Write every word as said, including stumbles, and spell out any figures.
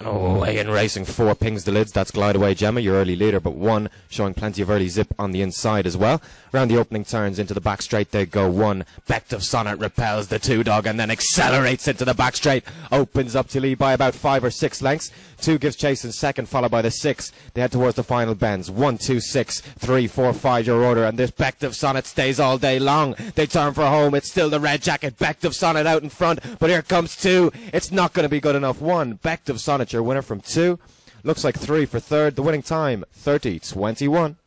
Oh, Ian Racing four pings the lids. That's GLIDEAWAY GEMMA, your early leader, but one showing plenty of early zip on the inside as well. Around the opening turns into the back straight they go. One, Bective Sonnet repels the two dog and then accelerates into the back straight. Opens up to lead by about five or six lengths. Two gives chase in second, followed by the six. They head towards the final bends. One, two, six, three, four, five, your order. And this Bective Sonnet stays all day long. They turn for home. It's still the red jacket. Bective Sonnet out in front, but here comes two. It's not going to be good enough. One, Bective Sonnet, your winner from two. Looks like three for third. The winning time, thirty twenty-one.